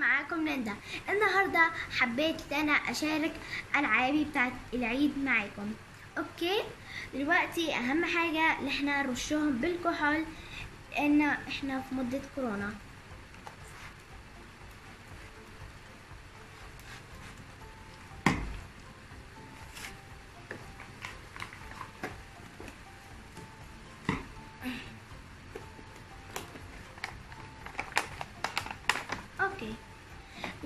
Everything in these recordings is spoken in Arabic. معاكم ليندا. النهارده حبيت انا اشارك العابي بتاعت العيد معاكم. اوكي دلوقتي اهم حاجه اللي احنا نرشهم بالكحول، لان احنا في مده كورونا.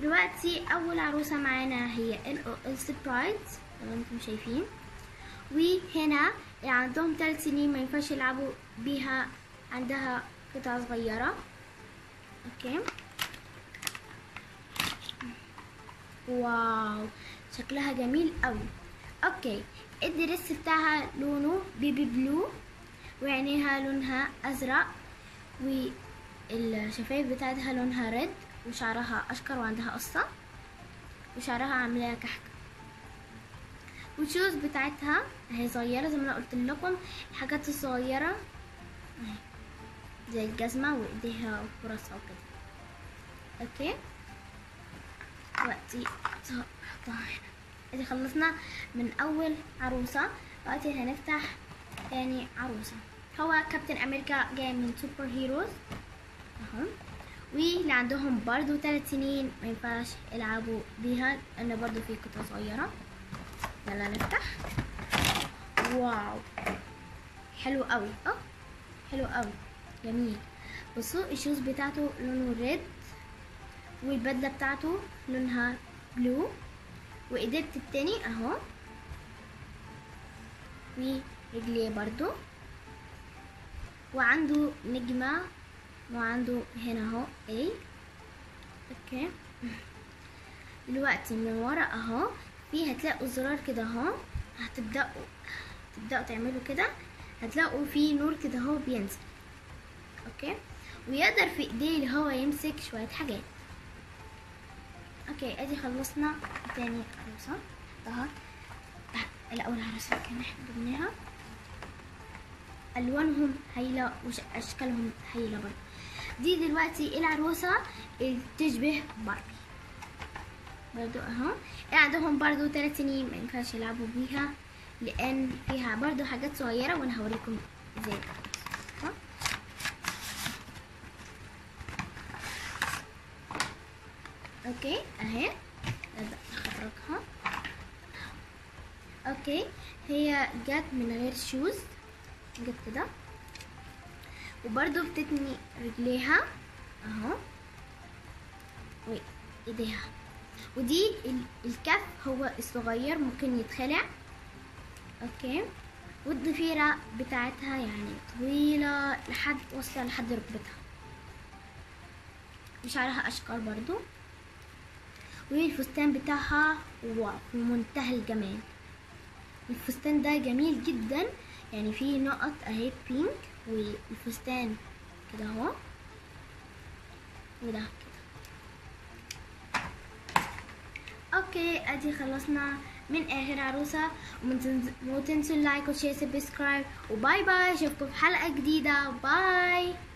دلوقتي اول عروسه معانا هي السبرايت زي ما انتم شايفين، وهنا اللي عندهم 3 سنين ما ينفعش يلعبوا بيها، عندها قطع صغيره. اوكي واو شكلها جميل قوي. اوكي الدرس بتاعها لونه بيبي بلو، وعينيها لونها ازرق، والشفايف بتاعتها لونها ريد، وشعرها اشكر وعندها قصه، وشعرها عاملاها كحكه. والشوز بتاعتها هي صغيره زي ما انا قلت لكم، الحاجات الصغيره زي الجزمه وايديها وفرصها وكده. اوكي دلوقتي هحطها هنا. ادي خلصنا من اول عروسه، دلوقتي هنفتح تاني عروسه. هو كابتن امريكا جاي من سوبر هيروز اهو، واللي عندهم برضو 3 سنين ما ينفعش يلعبوا بيها لان برضو في قطع صغيره. يلا نفتح. واو حلو قوي، حلو قوي جميل. بصوا الشوز بتاعته لونه ريد، والبدله بتاعته لونها بلو، وايديه التاني اهو، ورجليه برضو، وعنده نجمه، وعنده هنا اهو اي. اوكي دلوقتي من ورا اهو في هتلاقوا زرار كده اهو، هتبداوا تعملوا كده هتلاقوا في نور كده اهو بينزل. اوكي ويقدر في ايديه اللي هو يمسك شويه حاجات. اوكي ادي خلصنا تاني عروسه اهو. الاول عروسه كنا جبناها، الوانهم هايله واشكالهم هايله برضه. دي دلوقتي العروسه اللي تشبه باربي برضو اهو، عندهم برضو 3 سنين ما ينفعش يلعبوا بيها لان فيها برضو حاجات صغيره، وانا هوريكم ازاي. اوكي اهي نبدا نخرجها. اوكي هي جت من غير شوز جت كده، وبرضو بتتني رجليها اهو وايديها، ودي الكف هو الصغير ممكن يتخلع. اوكي والضفيرة بتاعتها يعني طويلة لحد واصلة لحد ركبتها، وشعرها اشقر برضو، والفستان بتاعها واو في منتهى الجمال. الفستان ده جميل جدا، يعني فيه نقط اهي بينك، والفستان كده اهو، وده كده. اوكي ادي خلصنا من اخر عروسه. وما تنسوا اللايك وشير سبسكرايب، وباي باي. اشوفكم في حلقه جديده. باي.